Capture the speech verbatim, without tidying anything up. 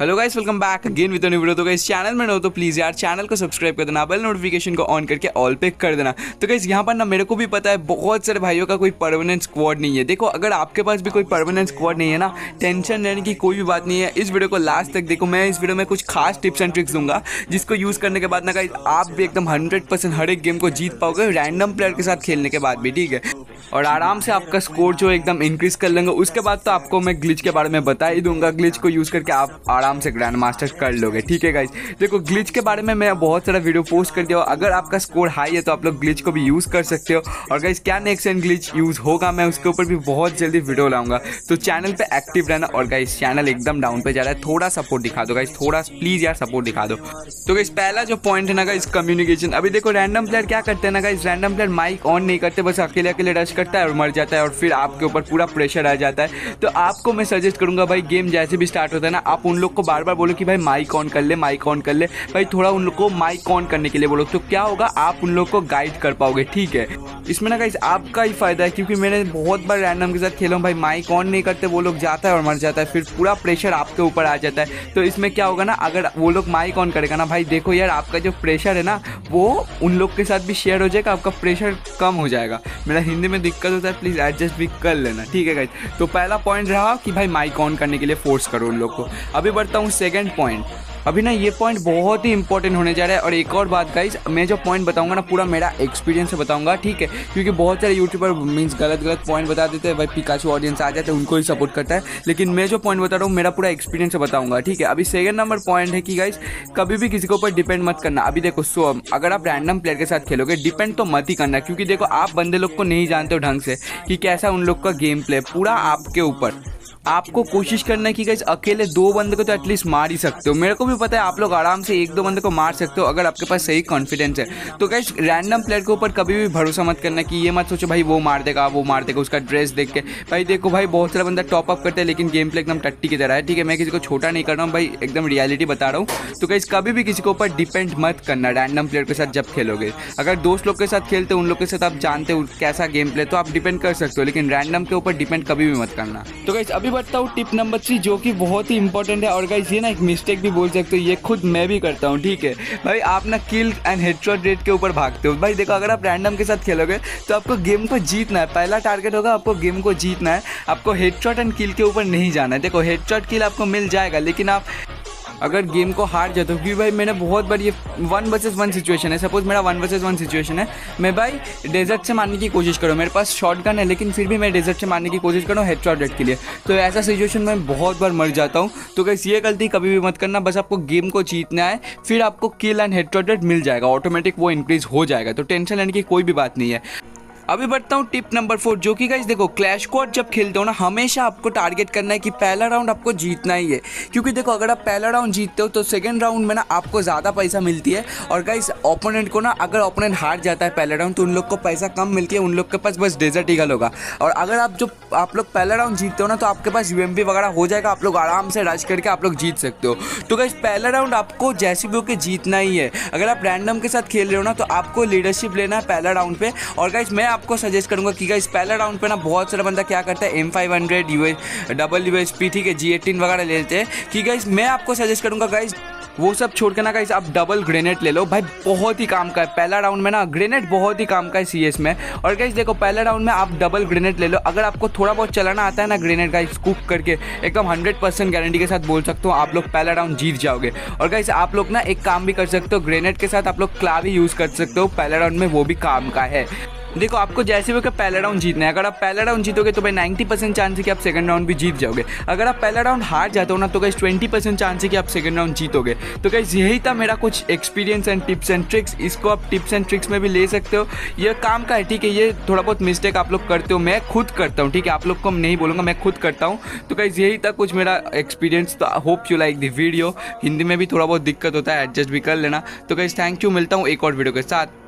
Hello guys, welcome back again with a new video. तो guys channel में न हो तो प्लीज़ यार चैनल को सब्सक्राइब कर देना, बेल नोटिफिकेशन को ऑन करके ऑल पे कर देना। तो गाइस यहाँ पर ना मेरे को भी पता है बहुत सारे भाइयों का कोई परमानेंट स्क्वाड नहीं है। देखो अगर आपके पास भी कोई परमानेंट स्क्वाड नहीं है ना, टेंशन लेने की कोई भी बात नहीं है। इस वीडियो को लास्ट तक देखो, मैं इस वीडियो में कुछ खास टिप्स एंड ट्रिक्स दूंगा जिसको यूज़ करने के बाद ना गाइस आप भी एकदम हंड्रेड परसेंट हर एक गेम को जीत पाओगे रैंडम प्लेयर के साथ खेलने के बाद भी, ठीक है। और आराम से आपका स्कोर जो एकदम इंक्रीज कर लेंगे। उसके बाद तो आपको मैं ग्लिच के बारे में बता ही दूंगा, ग्लिच को यूज़ करके आप आराम से ग्रैंड मास्टर कर लोगे, ठीक है गाइज। देखो ग्लिच के बारे में मैं बहुत सारा वीडियो पोस्ट कर दिया हूँ। अगर आपका स्कोर हाई है तो आप लोग ग्लिच को भी यूज़ कर सकते हो। और गाइज क्या नेक्स्ट एंड ग्लिच यूज़ होगा मैं उसके ऊपर भी बहुत जल्दी वीडियो लाऊंगा, तो चैनल पर एक्टिव रहना। और गाइज चैनल एकदम डाउन पर जा रहा है, थोड़ा सपोर्ट दिखा दो गाइज, थोड़ा प्लीज़ यार सपोर्ट दिखा दो। तो गाइज पहला जो पॉइंट है ना गाइज, कम्युनिकेशन। अभी देखो रैंडम प्लेयर क्या करते हैं ना guys, random player mic on नहीं करते, बस अकेले अकेले रश करता है और मर जाता है और फिर आपके ऊपर पूरा प्रेशर आ जाता है। तो आपको मैं सजेस्ट करूंगा भाई, गेम जैसे भी स्टार्ट होता है ना, आप उन लोग को बार बार बोलो कि भाई माइक ऑन कर ले, माइक ऑन कर ले भाई, थोड़ा उन लोग को माइक ऑन करने के लिए बोलो। तो क्या होगा, आप उन लोग को गाइड कर पाओगे, ठीक है। इसमें ना गाइस आपका ही फायदा है, क्योंकि मैंने बहुत बार रैंडम के साथ खेला हूं भाई, माइक ऑन नहीं करते, वो लोग जाता है और मर जाता है, फिर पूरा प्रेशर आपके ऊपर आ जाता है। तो इसमें क्या होगा ना, अगर वो लोग माइक ऑन करेगा ना भाई, देखो यार आपका जो प्रेशर है ना वो उन लोग के साथ भी शेयर हो जाएगा, आपका प्रेशर कम हो जाएगा। मेरा हिंदी में दिक्कत होता है, प्लीज़ एडजस्ट भी कर लेना, ठीक है गाइस। तो पहला पॉइंट रहा कि भाई माइक ऑन करने के लिए फोर्स करो उन लोग को। अभी बढ़ता हूँ सेकेंड पॉइंट। अभी ना ये पॉइंट बहुत ही इंपॉर्टेंट होने जा रहा है। और एक और बात गाइज, मैं जो पॉइंट बताऊंगा ना पूरा मेरा एक्सपीरियंस से बताऊंगा, ठीक है। क्योंकि बहुत सारे यूट्यूबर मीन्स गलत गलत पॉइंट बता देते हैं भाई, पिकाचू ऑडियंस आ जाते हैं उनको ही सपोर्ट करता है, लेकिन मैं जो पॉइंट बता रहा हूँ मेरा पूरा एक्सपीरियंस से बताऊंगा, ठीक है। अभी सेकंड नंबर पॉइंट है कि गाइज कभी भी किसी के ऊपर डिपेंड मत करना। अभी देखो सो अगर आप रैंडम प्लेयर के साथ खेलोगे डिपेंड तो मत ही करना, क्योंकि देखो आप बंदे लोग को नहीं जानते हो ढंग से कि कैसा उन लोग का गेम प्ले, पूरा आपके ऊपर। आपको कोशिश करना है कि गाइस अकेले दो बंदे को तो एटलीस्ट मार ही सकते हो। मेरे को भी पता है आप लोग आराम से एक दो बंदे को मार सकते हो अगर आपके पास सही कॉन्फिडेंस है। तो गाइस रैंडम प्लेयर के ऊपर कभी भी भरोसा मत करना कि ये मत सोचो भाई वो मार देगा वो मार देगा उसका ड्रेस देख के। भाई देखो भाई बहुत सारा बंदा टॉप अप करते हैं, लेकिन गेम प्ले एकदम टट्टी की तरह है, ठीक है। मैं किसी को छोटा नहीं कर रहा हूँ भाई, एकदम रियलिटी बता रहा हूँ। तो गाइस कभी भी किसी के ऊपर डिपेंड मत करना रैंडम प्लेयर के साथ जब खेलोगे। अगर दोस्त लोग के साथ खेलते हो, उन लोग के साथ आप जानते हो कैसा गेम प्ले, तो आप डिपेंड कर सकते हो, लेकिन रैंडम के ऊपर डिपेंड कभी भी मत करना। तो गाइस अभी बताता हूँ टिप नंबर थ्री, जो कि बहुत ही इंपॉर्टेंट है। और गाइस ये ना एक मिस्टेक भी बोल सकते हो, ये खुद मैं भी करता हूँ, ठीक है भाई। आप ना किल एंड हेडशॉट रेट के ऊपर भागते हो। भाई देखो अगर आप रैंडम के साथ खेलोगे तो आपको गेम को जीतना है, पहला टारगेट होगा आपको गेम को जीतना है, आपको हेडशॉट एंड किल के ऊपर नहीं जाना है। देखो हेडशॉट किल आपको मिल जाएगा, लेकिन आप अगर गेम को हार जाते हो, क्योंकि भाई मैंने बहुत बार ये वन वर्सेस वन सिचुएशन है, सपोज मेरा वन वर्सेस वन सिचुएशन है, मैं भाई डेजर्ट से मारने की कोशिश करूँ, मेरे पास शॉटगन है लेकिन फिर भी मैं डेजर्ट से मारने की कोशिश करूँ हेडशॉट रेट के लिए, तो ऐसा सिचुएशन में बहुत बार मर जाता हूँ। तो गाइस ये गलती कभी भी मत करना, बस आपको गेम को जीतना है, फिर आपको किल एंड हेडशॉट रेट मिल जाएगा, ऑटोमेटिक वो इंक्रीज़ हो जाएगा, तो टेंशन लेने की कोई भी बात नहीं है। अभी बढ़ता हूँ टिप नंबर फोर, जो कि गाइस देखो क्लैश स्क्वाड जब खेलते हो ना, हमेशा आपको टारगेट करना है कि पहला राउंड आपको जीतना ही है, क्योंकि देखो अगर आप पहला राउंड जीतते हो तो सेकंड राउंड में ना आपको ज़्यादा पैसा मिलती है। और गाइस ओपोनेंट को ना, अगर ओपोनेंट हार जाता है पहला राउंड तो उन लोग को पैसा कम मिलती है, उन लोग के पास बस डेजर्ट ईगल होगा। और अगर आप जो आप लोग पहला राउंड जीतते हो ना, तो आपके पास यूएमपी वगैरह हो जाएगा, आप लोग आराम से रश करके आप लोग जीत सकते हो। तो गाइस पहला राउंड आपको जैसे भी होकर जीतना ही है। अगर आप रैंडम के साथ खेल रहे हो ना, तो आपको लीडरशिप लेना है पहला राउंड पे। और गाइस मैं आपको सजेस्ट करूंगा कि गाइस पहला राउंड पे ना बहुत सारा बंदा क्या करता है, M five hundred double U S P, ठीक है, जी एटीन वगैरह ले लेते हैं। कि गाइस मैं आपको सजेस्ट करूंगा गाइस वो सब छोड़ के ना गाइस आप डबल ग्रेनेड ले लो भाई, बहुत ही काम का है पहला राउंड में ना, ग्रेनेड बहुत ही काम का है सीएस में। और गाइस देखो पहला राउंड में आप डबल ग्रेनेड ले लो, अगर आपको थोड़ा बहुत चलाना आता है ना ग्रेनेड गाइस, कुक करके एकदम हंड्रेड परसेंट गारंटी के साथ बोल सकता हूँ आप लोग पहला राउंड जीत जाओगे। और गाइस आप लोग ना एक काम भी कर सकते हो, ग्रेनेड के साथ आप लोग क्लावी यूज़ कर सकते हो पहला राउंड में, वो भी काम का है। देखो आपको जैसे भी पहला राउंड जीतना है, अगर आप पहला राउंड जीतोगे तो भाई नब्बे परसेंट चांस है कि आप सेकंड राउंड भी जीत जाओगे। अगर आप पहला राउंड हार जाते हो ना, तो गाइस बीस परसेंट चांस है कि आप सेकंड राउंड जीतोगे। तो गाइस यही था मेरा कुछ experience and tips and tricks, इसको आप टिप्स एंड ट्रिक्स में भी ले सकते हो, ये काम का है, ठीक है। ये थोड़ा बहुत मिस्टेक आप लोग करते हो, मैं खुद करता हूँ, ठीक है, आप लोग को नहीं बोलूँगा, मैं खुद करता हूँ। तो गाइस यही था कुछ मेरा एक्सपीरियंस, तो I hope you like the video. Hindi में भी थोड़ा बहुत दिक्कत होता है, एडजस्ट भी कर लेना। तो गाइस थैंक यू, मिलता हूँ एक और वीडियो के साथ।